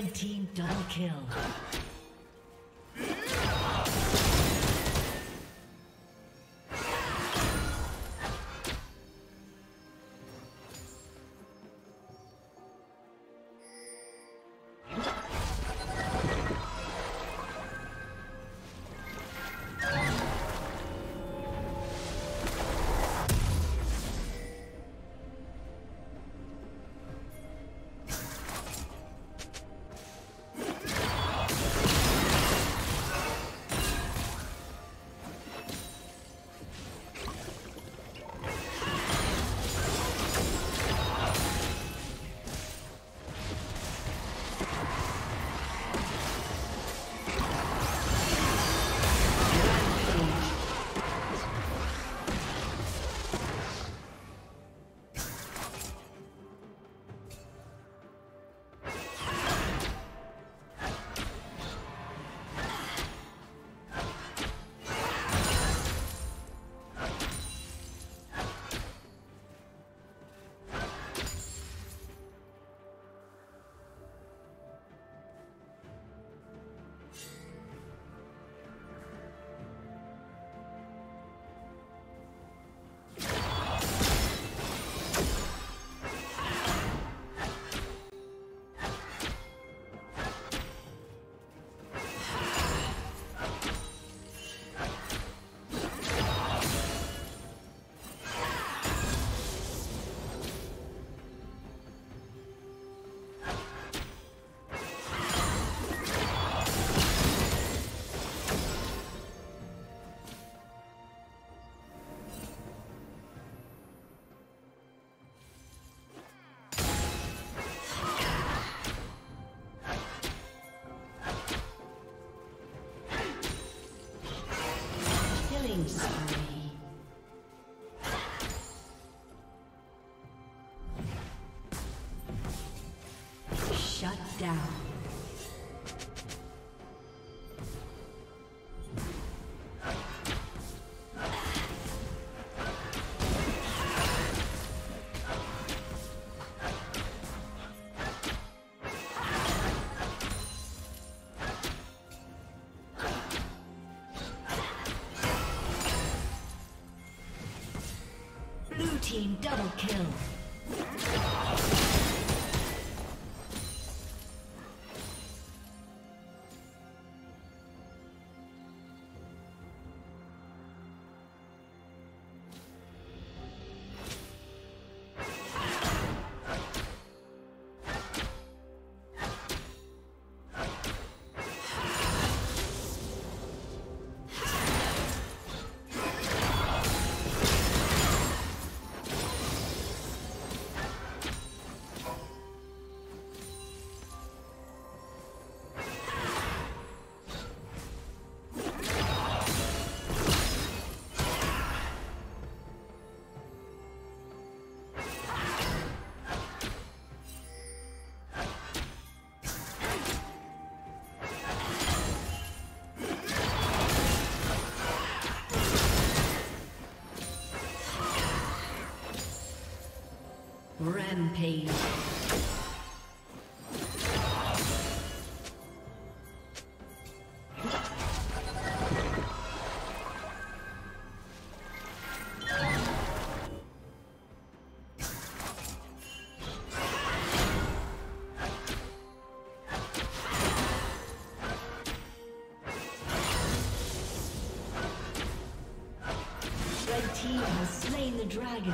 Red team double kill. Shut down. Blue team double kill. Rampage. Red team has slain the dragon.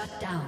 Shut down.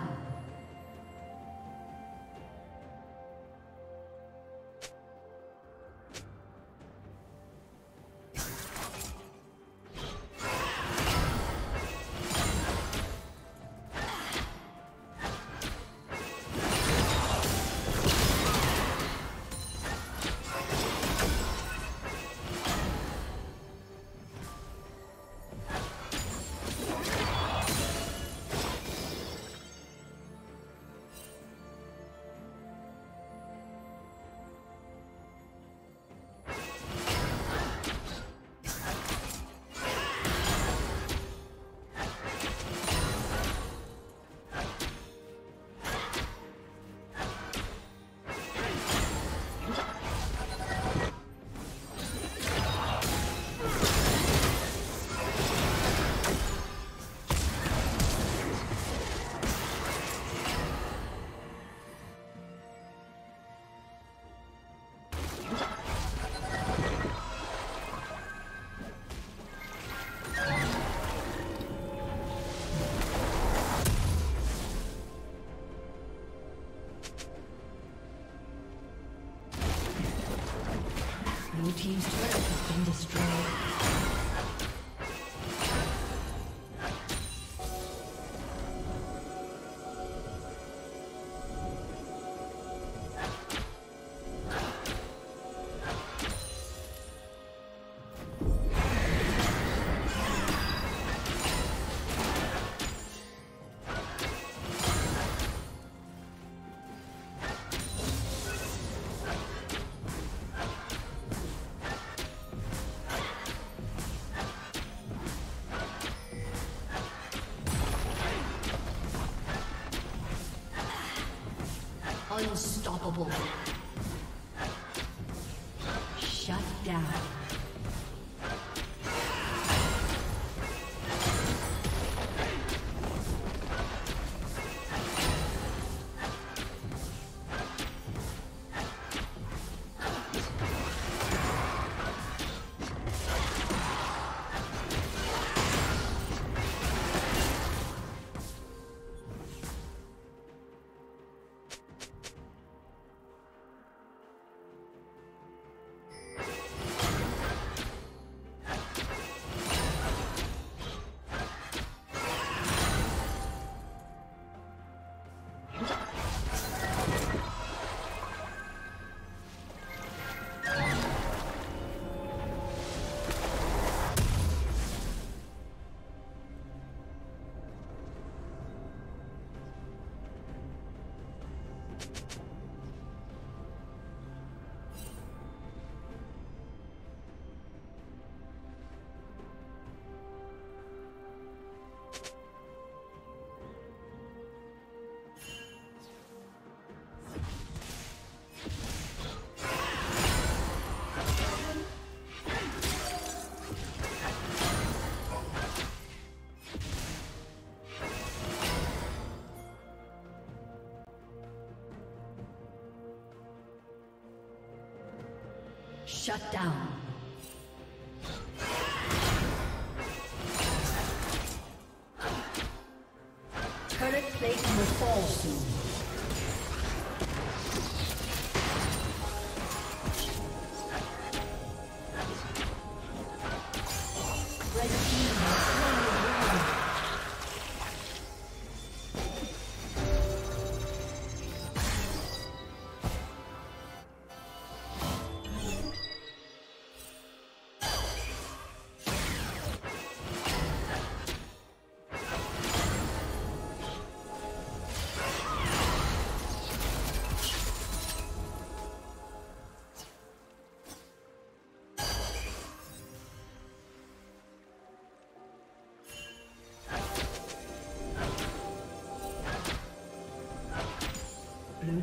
Blue team's turret has been destroyed. Unstoppable. Shut down. Shut down. Turret plate will fall soon. Blue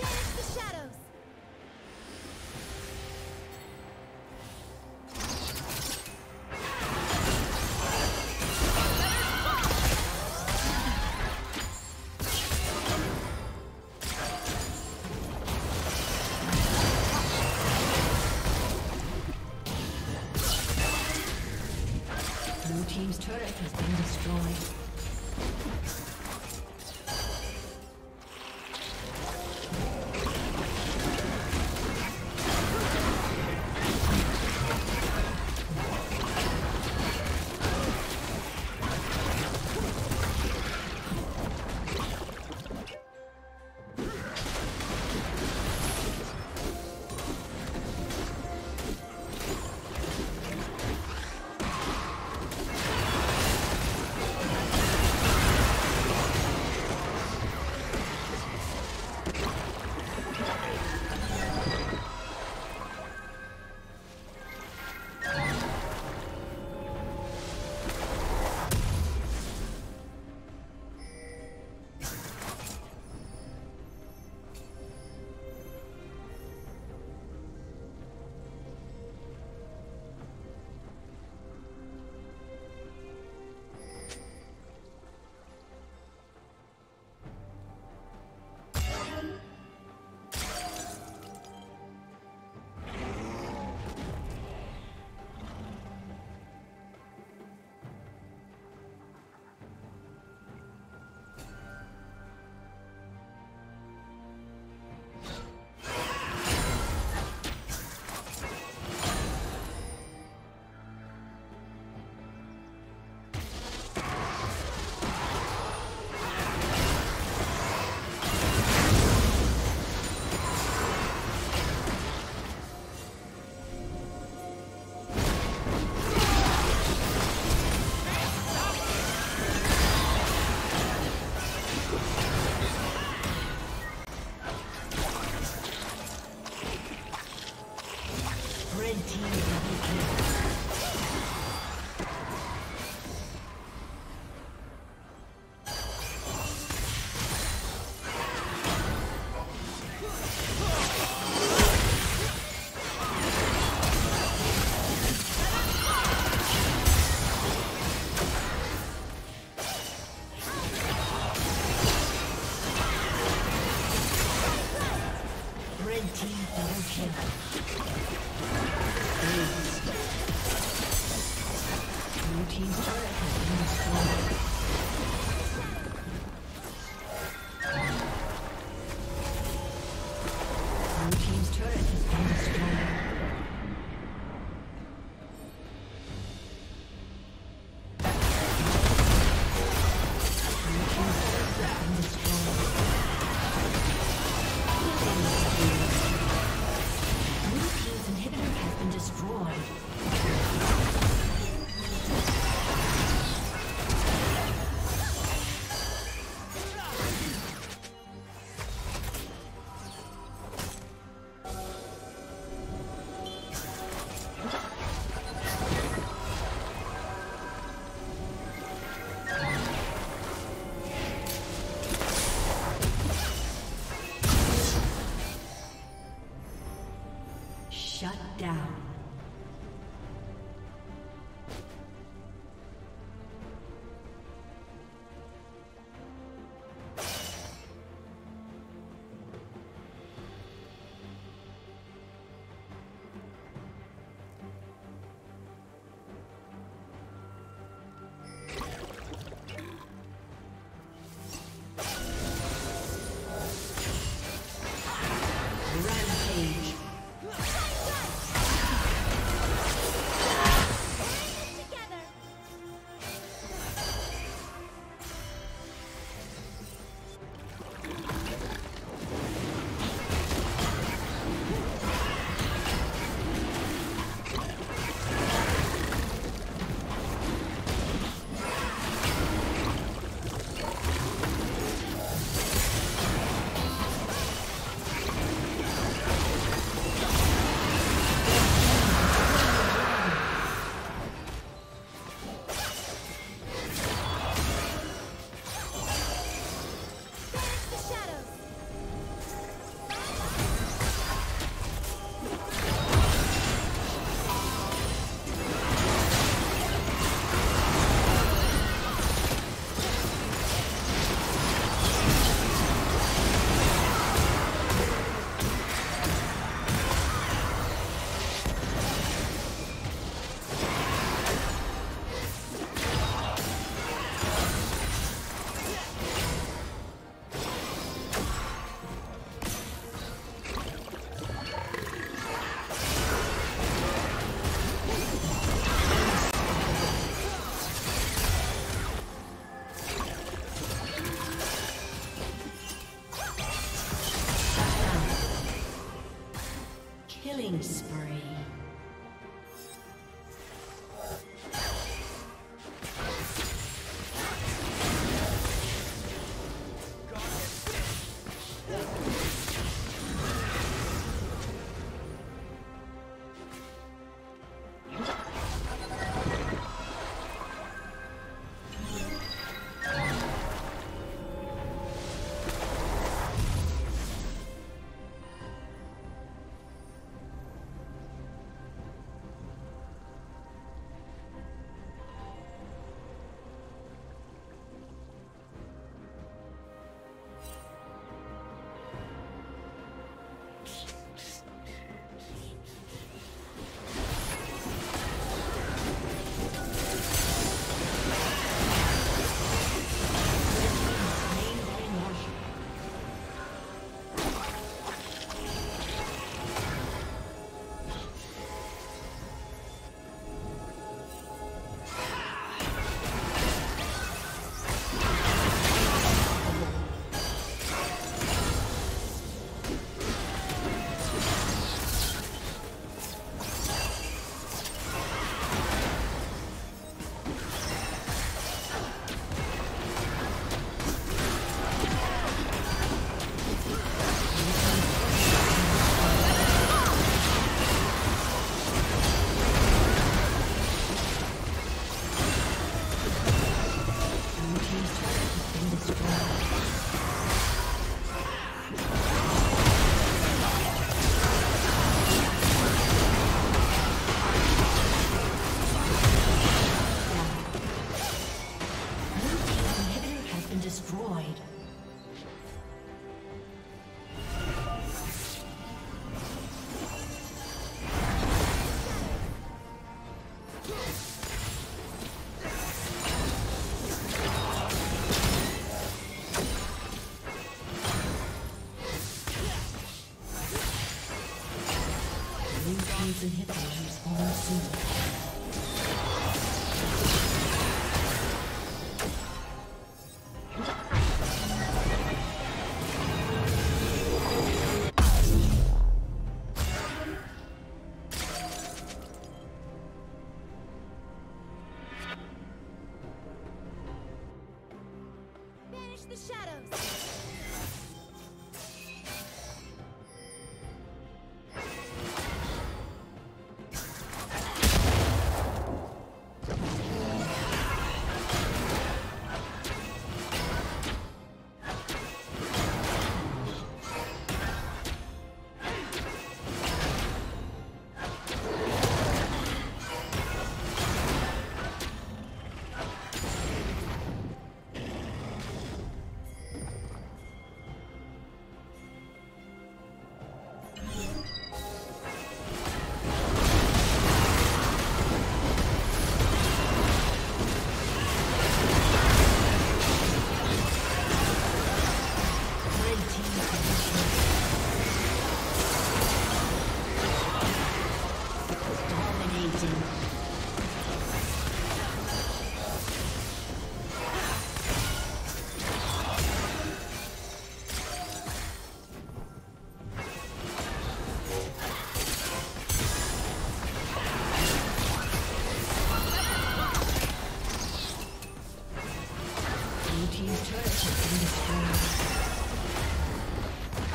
Banish the shadows! inhibitor is being seen.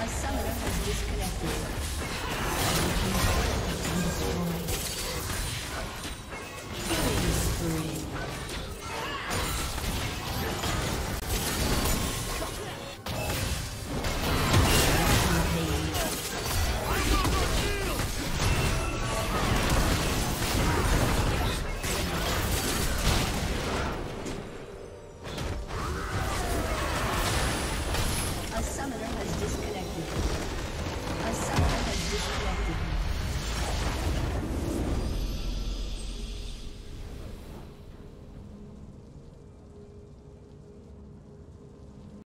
A summoner has disconnected.